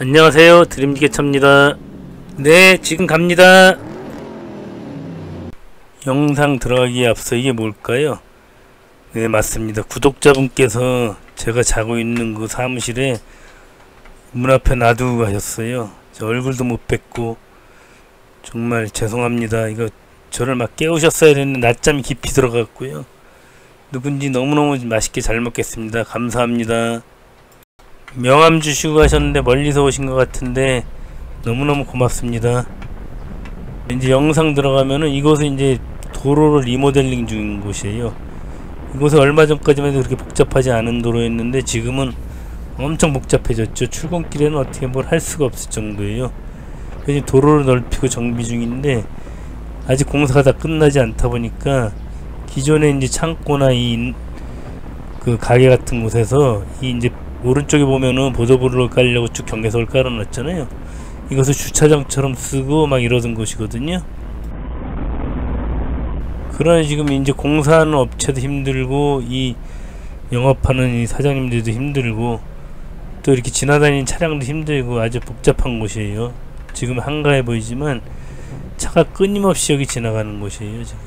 안녕하세요, 드림지게차입니다. 네, 지금 갑니다. 영상 들어가기에 앞서 이게 뭘까요? 네, 맞습니다. 구독자분께서 제가 자고 있는 그 사무실에 문 앞에 놔두고 가셨어요. 저 얼굴도 못 뵙고 정말 죄송합니다. 이거 저를 막 깨우셨어야 했는데 낮잠이 깊이 들어갔고요. 누군지 너무너무 맛있게 잘 먹겠습니다. 감사합니다. 명함 주시고 가셨는데 멀리서 오신 것 같은데 너무너무 고맙습니다. 이제 영상 들어가면은 이곳은 이제 도로를 리모델링 중인 곳이에요. 이곳은 얼마 전까지만 해도 그렇게 복잡하지 않은 도로였는데 지금은 엄청 복잡해졌죠. 출근길에는 어떻게 뭘 할 수가 없을 정도예요. 그래서 도로를 넓히고 정비 중인데 아직 공사가 다 끝나지 않다 보니까 기존에 이제 창고나 이 그 가게 같은 곳에서 이 이제 오른쪽에 보면은 보도블록을 깔려고 쭉 경계석을 깔아놨잖아요. 이것을 주차장처럼 쓰고 막 이러던 곳이거든요. 그러나 지금 이제 공사하는 업체도 힘들고 이 영업하는 이 사장님들도 힘들고 또 이렇게 지나다니는 차량도 힘들고 아주 복잡한 곳이에요. 지금 한가해 보이지만 차가 끊임없이 여기 지나가는 곳이에요. 지금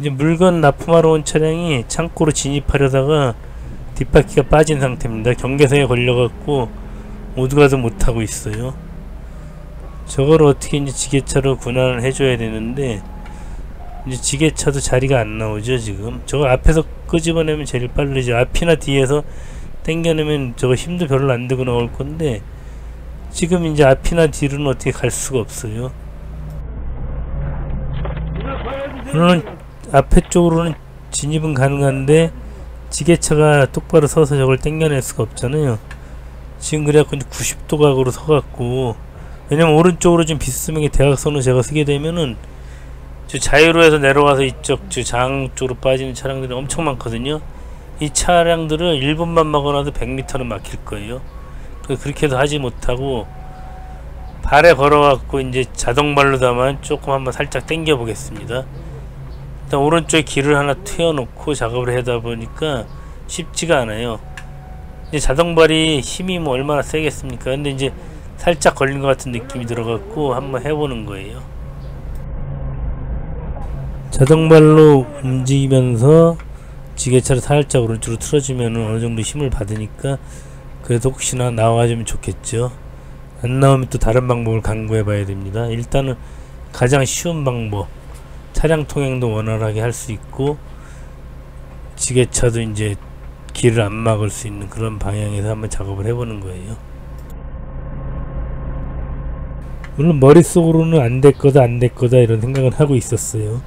이제 물건 납품하러 온 차량이 창고로 진입하려다가 뒷바퀴가 빠진 상태입니다. 경계선에 걸려갖고 오도가도 못하고 있어요. 저걸 어떻게 이제 지게차로 군환을 해줘야 되는데 이제 지게차도 자리가 안 나오죠. 지금 저걸 앞에서 끄집어내면 제일 빠르죠. 앞이나 뒤에서 당겨내면 저거 힘도 별로 안 들고 나올 건데 지금 이제 앞이나 뒤로는 어떻게 갈 수가 없어요. 물론 앞에 쪽으로는 진입은 가능한데 지게차가 똑바로 서서 저걸 당겨낼 수가 없잖아요. 지금 그래갖고 90도 각으로 서갖고, 왜냐면 오른쪽으로 좀 비스듬하게 대각선으로 제가 쓰게 되면은 저 자유로에서 내려와서 이쪽 저 장 쪽으로 빠지는 차량들이 엄청 많거든요. 이 차량들은 1분만 막아놔도 100m는 막힐 거예요. 그렇게도 하지 못하고 발에 걸어갖고 이제 자동발로다만 조금 한번 살짝 당겨 보겠습니다. 일단 오른쪽에 길을 하나 트여놓고 작업을 하다 보니까 쉽지가 않아요. 이제 자동발이 힘이 뭐 얼마나 세겠습니까? 근데 이제 살짝 걸린 것 같은 느낌이 들어갖고 한번 해보는 거예요. 자동발로 움직이면서 지게차를 살짝 오른쪽으로 틀어주면은 어느 정도 힘을 받으니까 그래도 혹시나 나와주면 좋겠죠. 안 나오면 또 다른 방법을 강구해 봐야 됩니다. 일단은 가장 쉬운 방법, 차량 통행도 원활하게 할 수 있고 지게차도 이제 길을 안 막을 수 있는 그런 방향에서 한번 작업을 해보는 거예요. 물론 머릿속으로는 안 될 거다 안 될 거다 이런 생각은 하고 있었어요.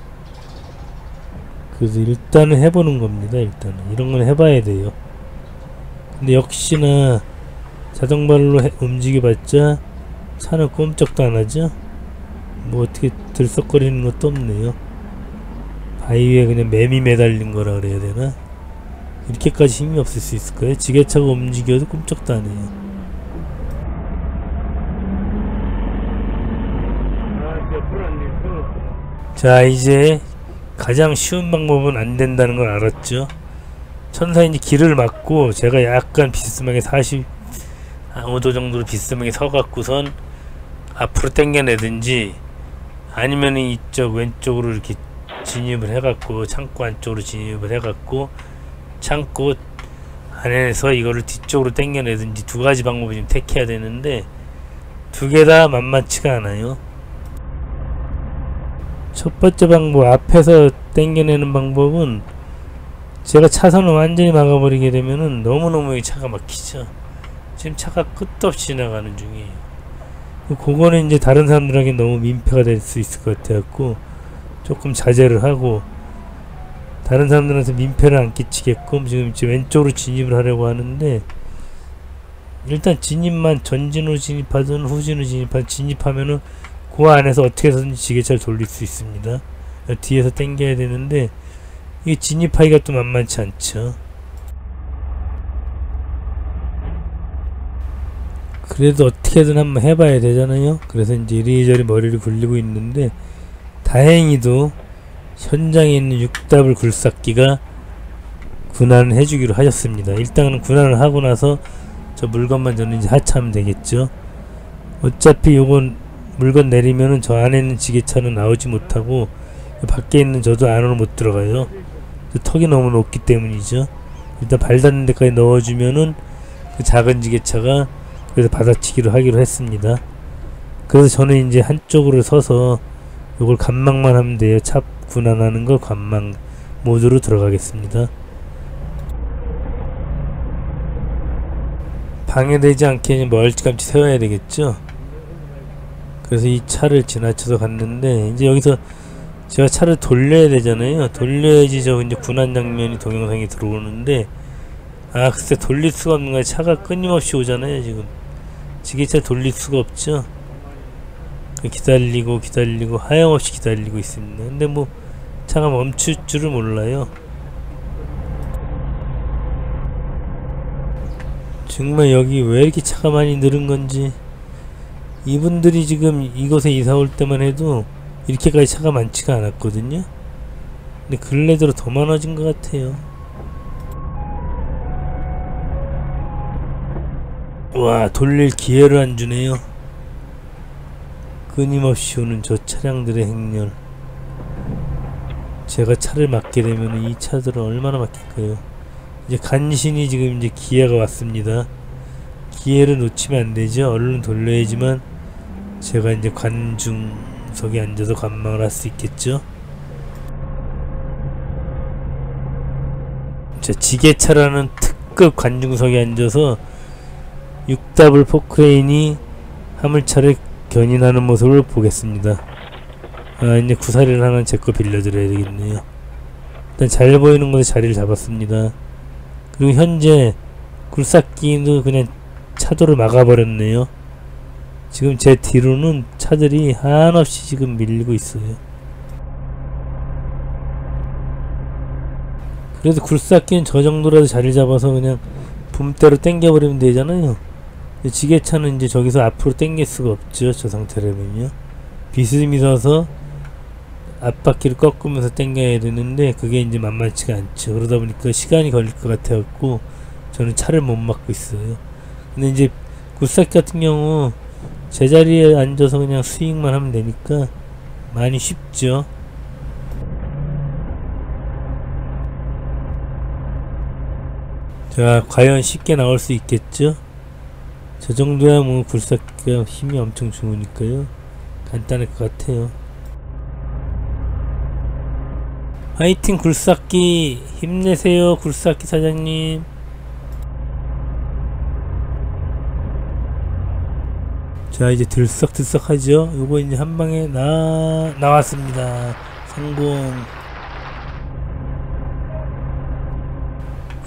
그래서 일단은 해보는 겁니다. 일단은 이런 건 해봐야 돼요. 근데 역시나 자동발로 움직여봤자 차는 꼼짝도 안 하죠. 뭐 어떻게 들썩거리는 것도 없네요. 바위에 그냥 매미 매달린 거라 그래야 되나? 이렇게까지 힘이 없을 수 있을까요? 지게차가 움직여도 꼼짝도 안 해요. 자, 이제 가장 쉬운 방법은 안 된다는 걸 알았죠. 천사인지 길을 막고 제가 약간 비스듬하게 45도 정도로 비스듬하게 서갖고선 앞으로 당겨내든지 아니면 이쪽 왼쪽으로 이렇게 진입을 해갖고 창고 안쪽으로 진입을 해갖고 창고 안에서 이거를 뒤쪽으로 당겨내든지 두 가지 방법을 지금 택해야 되는데 두 개 다 만만치가 않아요. 첫 번째 방법, 앞에서 당겨내는 방법은 제가 차선을 완전히 막아버리게 되면은 너무너무 차가 막히죠. 지금 차가 끝도 없이 지나가는 중이에요. 그거는 이제 다른 사람들에게 너무 민폐가 될 수 있을 것 같아갖고 조금 자제를 하고 다른 사람들한테 민폐를 안 끼치게끔 지금 왼쪽으로 진입을 하려고 하는데 일단 진입만 전진으로 진입하든 후진으로 진입하든 진입하면은 그 안에서 어떻게 해서든지 지게차를 돌릴 수 있습니다. 뒤에서 당겨야 되는데 이게 진입하기가 또 만만치 않죠. 그래도 어떻게든 한번 해봐야 되잖아요. 그래서 이제 이리저리 머리를 굴리고 있는데 다행히도 현장에 있는 육답을 굴삭기가 군환을 해주기로 하셨습니다. 일단은 군환을 하고 나서 저 물건만 저는 이제 하차하면 되겠죠. 어차피 요건 물건 내리면은 저 안에 있는 지게차는 나오지 못하고 밖에 있는 저도 안으로 못 들어가요. 턱이 너무 높기 때문이죠. 일단 발 닿는 데까지 넣어주면은 그 작은 지게차가 그래서 받아치기로 하기로 했습니다. 그래서 저는 이제 한쪽으로 서서 요걸 관망만 하면 돼요. 차 군환하는 거 관망 모드로 들어가겠습니다. 방해되지 않게 멀찌감치 세워야 되겠죠. 그래서 이 차를 지나쳐서 갔는데 이제 여기서 제가 차를 돌려야 되잖아요. 돌려야지 저 이제 군환 장면이 동영상에 들어오는데, 아 글쎄 돌릴 수가 없는 거야. 차가 끊임없이 오잖아요. 지금 지게차 돌릴 수가 없죠. 기다리고 기다리고 하염없이 기다리고 있습니다. 근데 뭐 차가 멈출 줄을 몰라요. 정말 여기 왜 이렇게 차가 많이 늘은 건지. 이분들이 지금 이곳에 이사 올 때만 해도 이렇게까지 차가 많지가 않았거든요. 근데 근래 들어 더 많아진 것 같아요. 와, 돌릴 기회를 안 주네요. 끊임없이 오는 저 차량들의 행렬. 제가 차를 막게 되면 이 차들은 얼마나 막힐까요? 이제 간신히 지금 이제 기회가 왔습니다. 기회를 놓치면 안 되죠. 얼른 돌려야지만 제가 이제 관중석에 앉아서 관망을 할 수 있겠죠. 자, 지게차라는 특급 관중석에 앉아서 6W 포크레인이 화물차를 견인하는 모습을 보겠습니다. 아, 이제 구사리를 하나 제거 빌려드려야 되겠네요. 일단 잘 보이는 곳에 자리를 잡았습니다. 그리고 현재 굴삭기도 그냥 차도를 막아버렸네요. 지금 제 뒤로는 차들이 한없이 지금 밀리고 있어요. 그래도 굴삭기는 저 정도라도 자리를 잡아서 그냥 붐대로 당겨버리면 되잖아요. 지게차는 이제 저기서 앞으로 당길 수가 없죠. 저 상태라면요. 비스듬히 서서 앞바퀴를 꺾으면서 당겨야 되는데 그게 이제 만만치가 않죠. 그러다 보니까 시간이 걸릴 것 같아갖고 저는 차를 못 막고 있어요. 근데 이제 굴삭기 같은 경우 제자리에 앉아서 그냥 스윙만 하면 되니까 많이 쉽죠. 자, 과연 쉽게 나올 수 있겠죠? 저 정도야 뭐 굴삭기가 힘이 엄청 좋으니까요. 간단할 것 같아요. 화이팅 굴삭기! 힘내세요 굴삭기 사장님! 자, 이제 들썩들썩 하죠? 요거 이제 한방에 나왔습니다. 성공!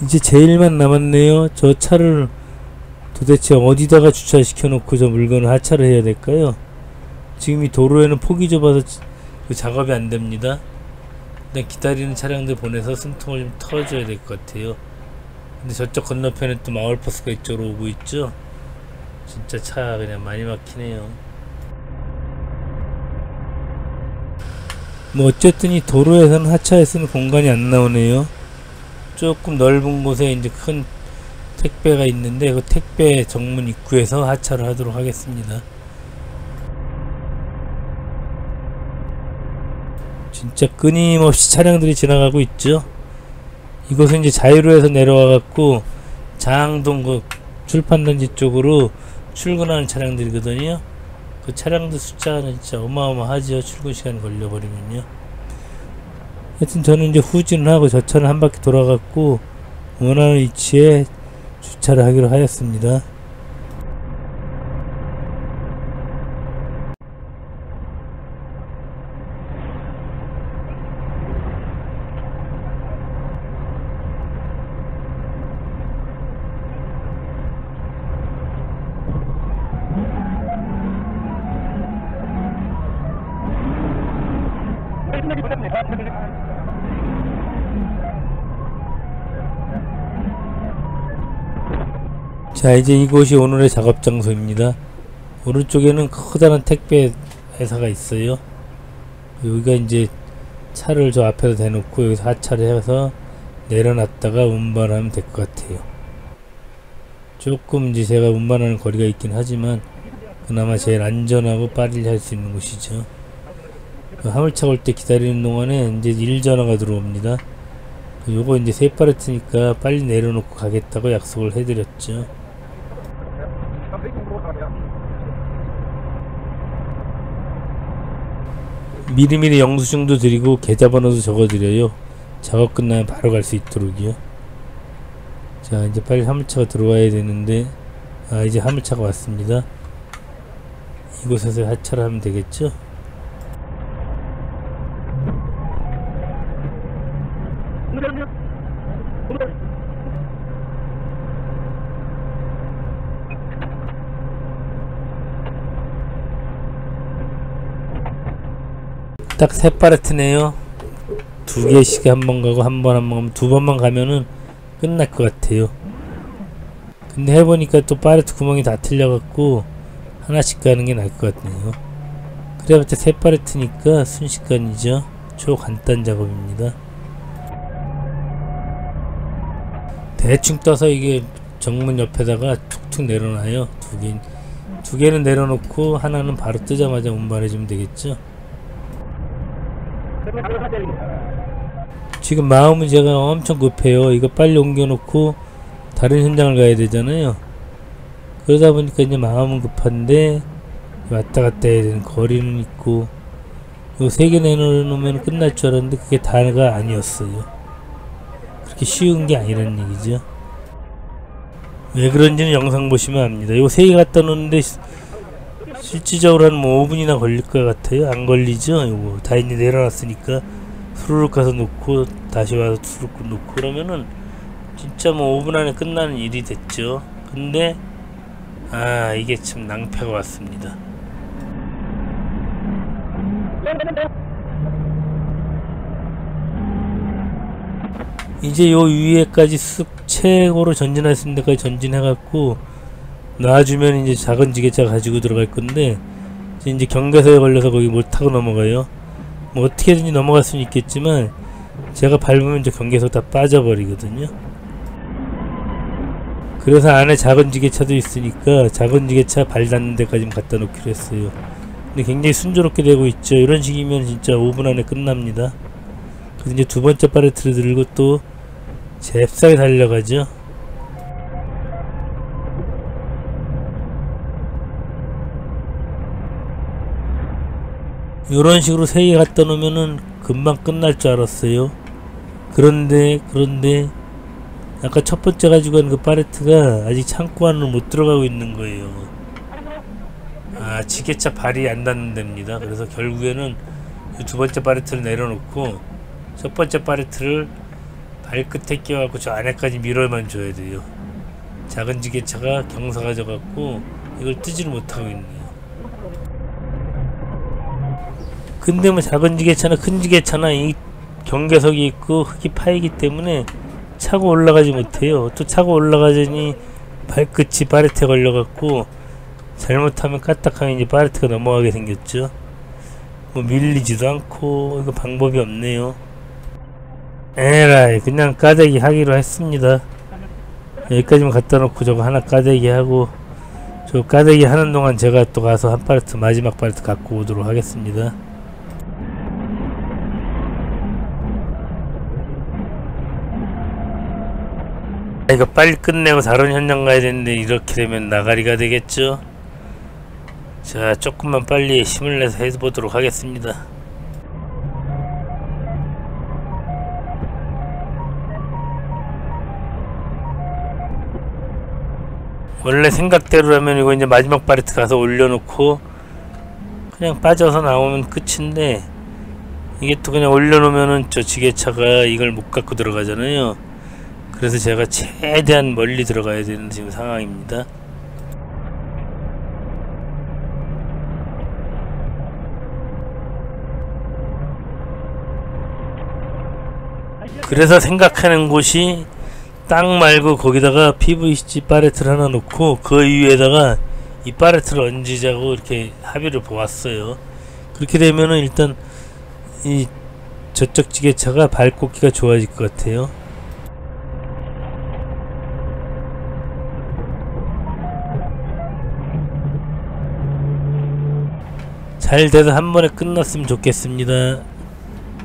이제 제일만 남았네요. 저 차를 도대체 어디다가 주차시켜 놓고 저 물건을 하차를 해야 될까요? 지금 이 도로에는 폭이 좁아서 그 작업이 안됩니다. 일단 기다리는 차량들 보내서 숨통을 좀 털어줘야 될 것 같아요. 근데 저쪽 건너편에 또 마을버스가 이쪽으로 오고 있죠. 진짜 차 그냥 많이 막히네요. 뭐 어쨌든 이 도로에서는 하차에서는 공간이 안 나오네요. 조금 넓은 곳에 이제 큰 택배가 있는데 그 택배 정문 입구에서 하차를 하도록 하겠습니다. 진짜 끊임없이 차량들이 지나가고 있죠. 이곳은 이제 자유로에서 내려와갖고 장항동 그 출판단지 쪽으로 출근하는 차량들이거든요. 그 차량들 숫자가 진짜 어마어마하죠. 출근시간 걸려버리면요. 하여튼 저는 이제 후진을 하고 저 차는 한 바퀴 돌아갖고 원하는 위치에 주차를 하기로 하였습니다. 자, 이제 이곳이 오늘의 작업 장소입니다. 오른쪽에는 커다란 택배 회사가 있어요. 여기가 이제 차를 저 앞에서 대놓고 여기서 하차를 해서 내려놨다가 운반하면 될 것 같아요. 조금 이제 제가 운반하는 거리가 있긴 하지만 그나마 제일 안전하고 빠르게 할 수 있는 곳이죠. 그 화물차 올 때 기다리는 동안에 이제 일전화가 들어옵니다. 요거 이제 새파르트니까 빨리 내려놓고 가겠다고 약속을 해드렸죠. 미리미리 영수증도 드리고 계좌번호도 적어드려요. 작업 끝나면 바로 갈 수 있도록이요. 자, 이제 빨리 화물차가 들어와야 되는데, 아, 이제 화물차가 왔습니다. 이곳에서 하차를 하면 되겠죠? 딱 새파르트네요. 두 개씩 한 번 가고 한 번 가면 두 번만 가면은 끝날 것 같아요. 근데 해보니까 또 파르트 구멍이 다 틀려갖고 하나씩 가는 게 나을 것 같네요. 그래봤자 새 파르트니까 순식간이죠. 초간단 작업입니다. 대충 떠서 이게 정문 옆에다가 툭툭 내려놔요. 두 개는 내려놓고 하나는 바로 뜨자마자 운반해주면 되겠죠. 지금 마음은 제가 엄청 급해요. 이거 빨리 옮겨놓고 다른 현장을 가야 되잖아요. 그러다 보니까 이제 마음은 급한데 왔다 갔다 해야 되는 거리는 있고, 요 세 개 내놓으면 끝날 줄 알았는데 그게 다가 아니었어요. 그렇게 쉬운 게 아니란 얘기죠. 왜 그런지는 영상 보시면 압니다. 요 세 개 갖다 놓는데 실질적으로 한 뭐 5분이나 걸릴 것 같아요. 안 걸리죠? 요거 다 이제 내려놨으니까 수루룩 가서 놓고 다시 와서 수루룩 놓고 그러면은 진짜 뭐 5분 안에 끝나는 일이 됐죠. 근데 아, 이게 참 낭패가 왔습니다. 이제 요 위에까지 쓱 최고로 전진할 수 있는 데까지 전진해갖고 놔주면 이제 작은 지게차 가지고 들어갈 건데, 이제 경계선에 걸려서 거기 못 타고 넘어가요. 뭐 어떻게든지 넘어갈 수는 있겠지만 제가 밟으면 이제 경계선 다 빠져버리거든요. 그래서 안에 작은 지게차도 있으니까 작은 지게차 발 닿는 데까지 갖다 놓기로 했어요. 근데 굉장히 순조롭게 되고 있죠. 이런 식이면 진짜 5분 안에 끝납니다. 그래서 이제 두 번째 파레트를 들고 또 잽싸게 달려가죠. 요런 식으로 세 개 갖다 놓으면은 금방 끝날 줄 알았어요. 그런데 아까 첫 번째 가지고 간 그 파레트가 아직 창고 안으로 못 들어가고 있는 거예요. 아, 지게차 발이 안 닿는 데입니다. 그래서 결국에는 두 번째 파레트를 내려놓고 첫 번째 파레트를 발끝에 끼워갖고 저 안에까지 밀어만 줘야 돼요. 작은 지게차가 경사가 져갖고 이걸 뜨지를 못하고 있네요. 근데 뭐 작은 지게차나 큰 지게차나 이 경계석이 있고 흙이 파이기 때문에 차고 올라가지 못해요. 또 차고 올라가자니 발끝이 파레트에 걸려갖고 잘못하면 까딱하면 이제 파레트가 넘어가게 생겼죠. 뭐 밀리지도 않고 이거 방법이 없네요. 에라이, 그냥 까대기 하기로 했습니다. 여기까지만 갖다 놓고 저거 하나 까대기 하고, 저 까대기 하는 동안 제가 또 가서 한 파레트, 마지막 파레트 갖고 오도록 하겠습니다. 이거 빨리 끝내고 다른 현장 가야 되는데 이렇게 되면 나가리가 되겠죠. 자, 조금만 빨리 힘을 내서 해보도록 하겠습니다. 원래 생각대로라면 이거 이제 마지막 파레트 가서 올려놓고 그냥 빠져서 나오면 끝인데, 이게 또 그냥 올려놓으면은 저 지게차가 이걸 못 갖고 들어가잖아요. 그래서 제가 최대한 멀리 들어가야 되는 지금 상황입니다. 그래서 생각하는 곳이 땅 말고 거기다가 PVC 파레트를 하나 놓고 그 위에다가 이 파레트를 얹으자고 이렇게 합의를 보았어요. 그렇게 되면은 일단 이 저쪽 지게차가 발꽂기가 좋아질 것 같아요. 잘 돼서 한 번에 끝났으면 좋겠습니다.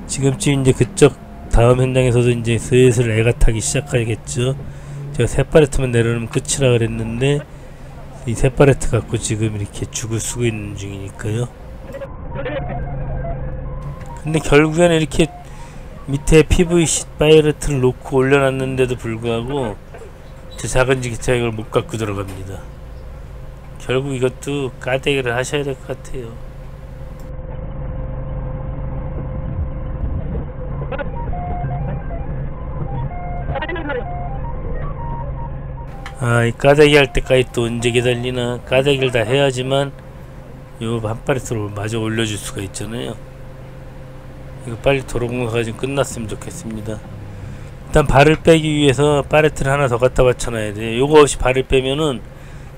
지금쯤 이제 그쪽 다음 현장에서도 이제 슬슬 애가 타기 시작하겠죠. 제가 세파레트만 내려놓으면 끝이라 그랬는데 이 세파레트 갖고 지금 이렇게 죽을 쓰고 있는 중이니까요. 근데 결국에는 이렇게 밑에 PVC 파이레트를 놓고 올려놨는데도 불구하고 제 작은 지기차 이걸 못 갖고 들어갑니다. 결국 이것도 까대기를 하셔야 될 것 같아요. 아, 이 까대기 할 때까지 또 언제 기다리나. 까대기를 다 해야지만 요 한 파레트로 마저 올려줄 수가 있잖아요. 이거 빨리 도로공사가 지금 끝났으면 좋겠습니다. 일단 발을 빼기 위해서 파레트를 하나 더 갖다 받쳐놔야 돼요. 요거 없이 발을 빼면은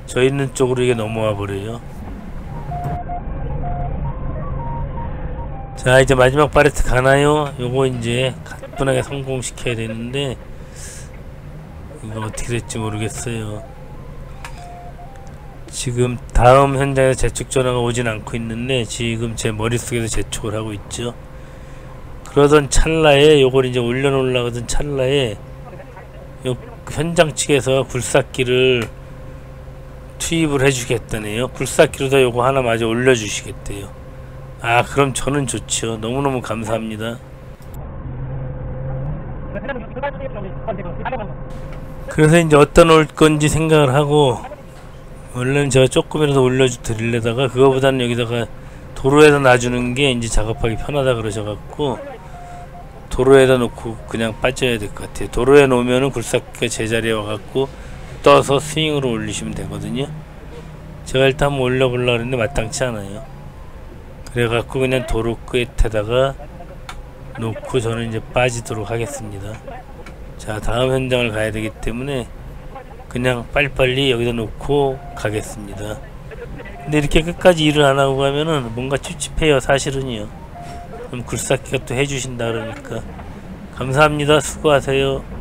저 있는 쪽으로 이게 넘어와 버려요. 자, 이제 마지막 파레트 가나요? 요거 이제 가뿐하게 성공시켜야 되는데 이거 어떻게 될지 모르겠어요. 지금 다음 현장에서 재촉 전화가 오진 않고 있는데 지금 제 머릿속에서 재촉을 하고 있죠. 그러던 찰나에 요걸 이제 올려놓으려던 찰나에 요 현장 측에서 굴삭기를 투입을 해주겠다네요. 굴삭기로다 요거 하나 마저 올려주시겠대요. 아, 그럼 저는 좋죠. 너무너무 감사합니다. 그래서 이제 어떤 올 건지 생각을 하고, 원래는 제가 조금이라도 올려드리려다가 그거보다는 여기다가 도로에다 놔주는 게 이제 작업하기 편하다 그러셔갖고 도로에다 놓고 그냥 빠져야 될 것 같아요. 도로에 놓으면은 굴삭기가 제자리에 와갖고 떠서 스윙으로 올리시면 되거든요. 제가 일단 한번 올려보려고 했는데 마땅치 않아요. 그래갖고 그냥 도로 끝에다가 놓고 저는 이제 빠지도록 하겠습니다. 자, 다음 현장을 가야 되기 때문에 그냥 빨리빨리 여기다 놓고 가겠습니다. 근데 이렇게 끝까지 일을 안 하고 가면은 뭔가 찝찝해요, 사실은요. 그럼 굴삭기가 또 해주신다 그러니까. 감사합니다. 수고하세요.